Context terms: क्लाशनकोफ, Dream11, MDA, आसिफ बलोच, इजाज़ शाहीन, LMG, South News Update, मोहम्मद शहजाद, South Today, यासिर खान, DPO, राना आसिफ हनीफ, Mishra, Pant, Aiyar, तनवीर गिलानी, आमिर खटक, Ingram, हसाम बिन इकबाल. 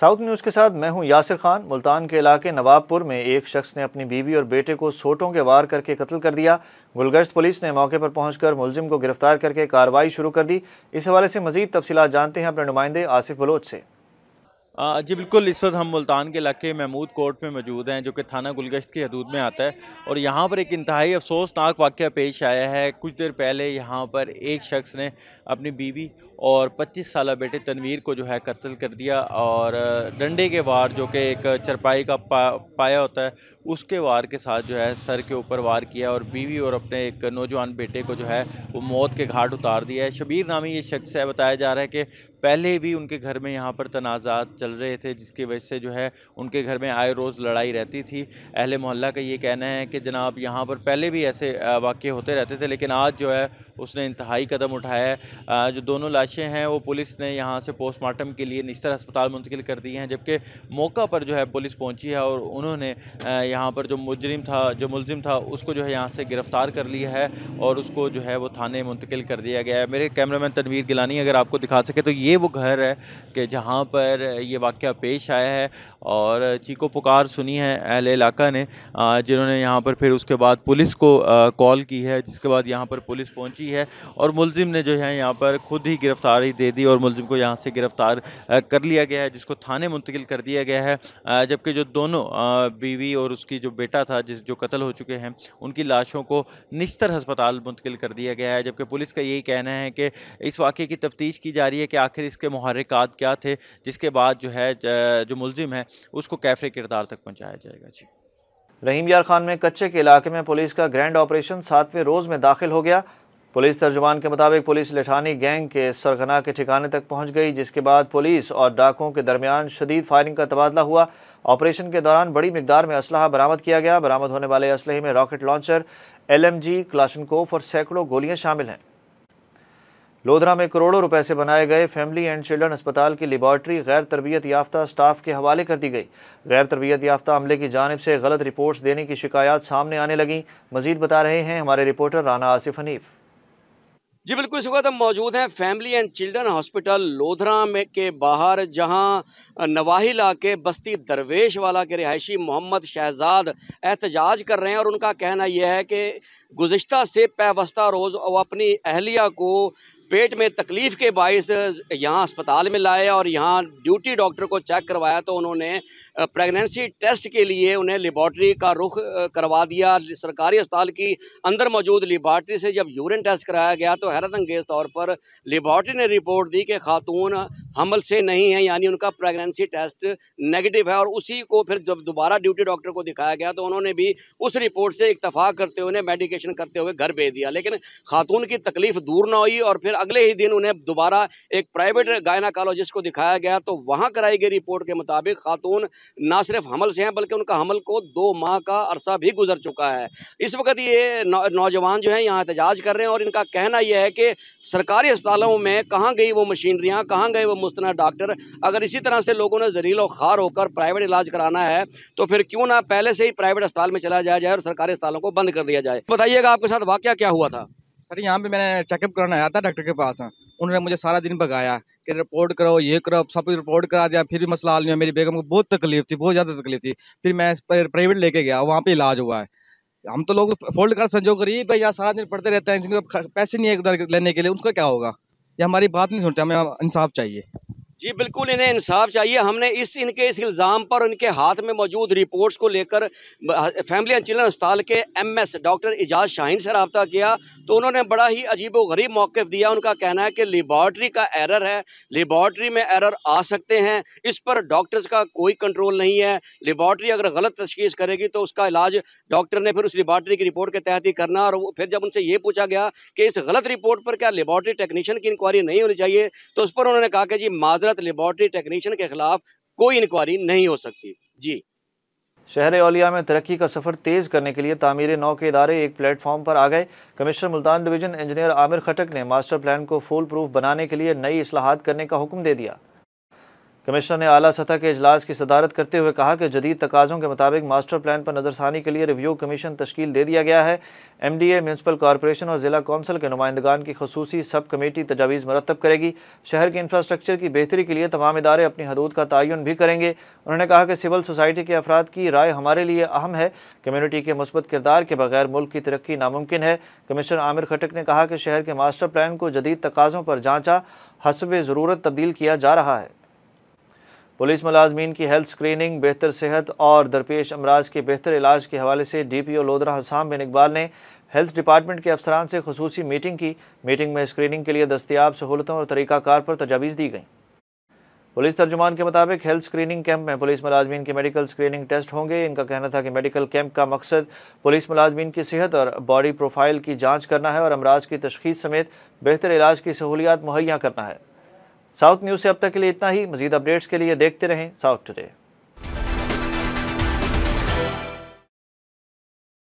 South news के साथ मैं हूं यासिर खान। मुल्तान के इलाके नवाबपुर में एक शख्स ने अपनी बीवी और बेटे को सोटों के वार करके कत्ल कर दिया। गुलगश्त पुलिस ने मौके पर पहुंचकर मुलजिम को गिरफ्तार करके कार्रवाई शुरू कर दी। इस हवाले से मज़ीद तफसीलात जानते हैं अपने नुमाइंदे आसिफ बलोच से। जी बिल्कुल, इस वक्त हम मुल्तान के इलाके महमूद कोर्ट में मौजूद हैं, जो कि थाना गुलगश्त की हदूद में आता है। और यहाँ पर एक इंतहाई अफसोसनाक वाक़या पेश आया है। कुछ देर पहले यहाँ पर एक शख्स ने अपनी बीवी और 25 साल बेटे तनवीर को जो है कत्ल कर दिया और डंडे के वार, जो कि एक चरपाई का पाया होता है, उसके वार के साथ जो है सर के ऊपर वार किया और बीवी और अपने एक नौजवान बेटे को जो है वो मौत के घाट उतार दिया है। शबीर नामी ये शख्स है। बताया जा रहा है कि पहले भी उनके घर में यहाँ पर तनाज़ात चल रहे थे, जिसकी वजह से जो है उनके घर में आए रोज़ लड़ाई रहती थी। अहले मोहल्ला का ये कहना है कि जनाब यहाँ पर पहले भी ऐसे वाक़े होते रहते थे, लेकिन आज जो है उसने इंतहाई कदम उठाया है। जो दोनों लाशें हैं वो पुलिस ने यहाँ से पोस्टमार्टम के लिए निस्तर अस्पताल मुंतकिल कर दी हैं, जबकि मौका पर जो है पुलिस पहुँची है और उन्होंने यहाँ पर जो मुलजिम था उसको जो है यहाँ से गिरफ़्तार कर लिया है और उसको जो है वो थाने मुंतकिल कर दिया गया है। मेरे कैमरामैन तनवीर गिलानी अगर आपको दिखा सके तो ये वो घर है कि जहाँ पर ये वाक़या पेश आया है और चीखो पुकार सुनी है अहले इलाका ने, जिन्होंने यहाँ पर फिर उसके बाद पुलिस को कॉल की है, जिसके बाद यहाँ पर पुलिस पहुँची है और मुलजिम ने जो है यहाँ पर खुद ही गिरफ़्तारी दे दी और मुलजिम को यहाँ से गिरफ़्तार कर लिया गया है, जिसको थाने मुंतकिल कर दिया गया है। जबकि जो दोनों बीवी और उसकी जो बेटा था जो कत्ल हो चुके हैं, उनकी लाशों को निस्तर हस्पताल मुंतकिल कर दिया गया है। जबकि पुलिस का यही कहना है कि इस वाक़े की तफ्तीश की जा रही है कि आखिर इसके मुहर्रिकात क्या थे, जिसके बाद जो है जो मुलजिम है उसको कैफे किरदार तक पहुंचाया जाएगा। जी रहीम यार खान में कच्चे के इलाके में पुलिस का ग्रैंड ऑपरेशन 7वें रोज़ में दाखिल हो गया। पुलिस तर्जुमान के मुताबिक पुलिस लेठानी गैंग के सरगना के ठिकाने तक पहुंच गई, जिसके बाद पुलिस और डाकुओं के दरमियान शदीद फायरिंग का तबादला हुआ। ऑपरेशन के दौरान बड़ी मिकदार में असलहा बरामद किया गया। बरामद होने वाले असलहे में रॉकेट लॉन्चर, LMG, क्लाशनकोफ और सैकड़ों गोलियाँ शामिल हैं। लोधरा में करोड़ों रुपए से बनाए गए फैमिली एंड चिल्ड्रन अस्पताल की लेबॉर्ट्री गैर तरबियत याफ्ता स्टाफ के हवाले कर दी गई। गैर तरबियत याफ्ता अमले की जानिब से गलत रिपोर्ट्स देने की शिकायत सामने आने लगी। मजीद बता रहे हैं हमारे रिपोर्टर राना आसिफ हनीफ। जी बिल्कुल, इस वक्त हम मौजूद हैं family and children hospital Lodhran में के बाहर, जहां नवाहिल के बस्ती दरवेश वाला के रिहायशी मोहम्मद शहजाद एहतजाज कर रहे हैं और उनका कहना यह है कि गुज़िश्ता से पैवस्ता रोज़ वो अपनी अहलिया को पेट में तकलीफ़ के बायस यहाँ अस्पताल में लाए और यहाँ ड्यूटी डॉक्टर को चेक करवाया तो उन्होंने प्रेगनेंसी टेस्ट के लिए उन्हें लेबॉर्ट्री का रुख करवा दिया। सरकारी अस्पताल की अंदर मौजूद लेबॉर्ट्री से जब यूरिन टेस्ट कराया गया तो हैरत अंगेज़ तौर पर लेबॉर्ट्री ने रिपोर्ट दी कि खातून हमल से नहीं है, यानी उनका प्रेगनेंसी टेस्ट नेगेटिव है। और उसी को फिर जब दोबारा ड्यूटी डॉक्टर को दिखाया गया तो उन्होंने भी उस रिपोर्ट से इक्तफा करते हुए मेडिकेशन करते हुए घर भेज दिया, लेकिन खातून की तकलीफ़ दूर ना हुई और फिर अगले ही दिन उन्हें दोबारा एक प्राइवेट गायनाकोलॉजिस्ट को दिखाया गया तो वहां कराई गई रिपोर्ट के मुताबिक खातून ना सिर्फ हमल से हैं बल्कि उनका हमल को 2 माह का अरसा भी गुजर चुका है। इस वक्त ये नौजवान जो हैं यहाँ एहतजाज कर रहे हैं और इनका कहना यह है कि सरकारी अस्पतालों में कहाँ गई वो मशीनरियाँ, कहाँ गए वो मुस्तनद डॉक्टर। अगर इसी तरह से लोगों ने जरील और खार होकर प्राइवेट इलाज कराना है तो फिर क्यों ना पहले से ही प्राइवेट अस्पताल में चला जाया जाए और सरकारी अस्पतालों को बंद कर दिया जाए। बताइएगा आपके साथ वाकया क्या हुआ था? सर यहाँ पे मैंने चेकअप कराना आया था डॉक्टर के पास, उन्होंने मुझे सारा दिन भगाया कि रिपोर्ट करो, ये करो, सब रिपोर्ट करा दिया, फिर भी मसला हल नहीं। मेरी बेगम को बहुत तकलीफ थी, बहुत ज़्यादा तकलीफ थी, फिर मैं प्राइवेट लेके गया, वहाँ पे इलाज हुआ है। हम तो लोग फोल्ड कर संजो गरीब है, यहाँ सारा दिन पढ़ते रहते हैं, जिनके पैसे नहीं है उधर लेने के लिए, उसका क्या होगा? ये हमारी बात नहीं सुनते, हमें इंसाफ चाहिए। जी बिल्कुल, इन्हें इंसाफ चाहिए। हमने इनके इस इल्ज़ाम पर उनके हाथ में मौजूद रिपोर्ट्स को लेकर फैमिली एंड चिल्ड्रन अस्पताल के MS डॉक्टर इजाज़ शाहीन से रब्ता किया तो उन्होंने बड़ा ही अजीबोगरीब मौक़िफ़ दिया। उनका कहना है कि लेबॉर्ट्री का एरर है, लेबॉर्ट्री में एरर आ सकते हैं, इस पर डॉक्टर्स का कोई कंट्रोल नहीं है। लेबॉर्ट्री अगर गलत तशख़ीस करेगी तो उसका इलाज डॉक्टर ने फिर उस लेबॉर्ट्री की रिपोर्ट के तहत ही करना। और फिर जब उनसे ये पूछा गया कि इस गलत रिपोर्ट पर क्या लेबॉर्ट्री टेक्नीशियन की इंक्वायरी नहीं होनी चाहिए तो उस पर उन्होंने कहा कि जी लेबॉर्ट्री टेक्नीशियन के खिलाफ कोई इंक्वायरी नहीं हो सकती। जी शहर औलिया में तरक्की का सफर तेज करने के लिए तामीर नौ के इदारे एक प्लेटफॉर्म पर आ गए। Commissioner Multan division engineer आमिर खटक ने मास्टर प्लान को फूल प्रूफ बनाने के लिए नई इस्लाहात करने का हुक्म दे दिया। कमिश्नर ने आला सतह के इजलास की सदारत करते हुए कहा कि जदीद तकाज़ों के मुताबिक मास्टर प्लान पर नज़रसानी के लिए रिव्यू कमीशन तश्कील दे दिया गया है। MDA, म्यूनसिपल कॉरपोरेशन और ज़िला कौंसल के नुमाइंदगान की खसूसी सब कमेटी तजावीज़ मरतब करेगी। शहर के इंफ्रास्ट्रक्चर की बेहतरी के लिए तमाम इदारे अपनी हदूद का तयन भी करेंगे। उन्होंने कहा कि सिविल सोसाइटी के अफराद की राय हमारे लिए अहम है। कम्यूनिटी के मुस्बत किरदार के बगैर मुल्क की तरक्की नामुमकिन है। कमिश्नर आमिर खटक ने कहा कि शहर के मास्टर प्लान को जदीद तकाज़ों पर जाँचा हसब ज़रूरत तब्दील किया जा रहा है। पुलिस मुलाजमीन की हेल्थ स्क्रीनिंग, बेहतर सेहत और दरपेश अमराज के बेहतर इलाज के हवाले से DPO लोधरा हसाम बिन इकबाल ने हेल्थ डिपार्टमेंट के अफसरान से खुसूसी मीटिंग की। मीटिंग में स्क्रीनिंग के लिए दस्तियाब सहूलतों और तरीक़ाकार पर तजावीज़ दी गई। पुलिस तर्जुमान के मुताबिक हेल्थ स्क्रीनिंग कैंप में पुलिस मुलाजमीन के मेडिकल स्क्रीनिंग टेस्ट होंगे। इनका कहना था कि मेडिकल कैंप का मकसद पुलिस मुलाजमीन की सेहत और बॉडी प्रोफाइल की जाँच करना है और अमराज की तशखीस समेत बेहतर इलाज की सहूलियात मुहैया करना है। साउथ न्यूज़ से अब तक के लिए इतना ही। मज़ीद अपडेट्स के लिए देखते रहें साउथ टुडे।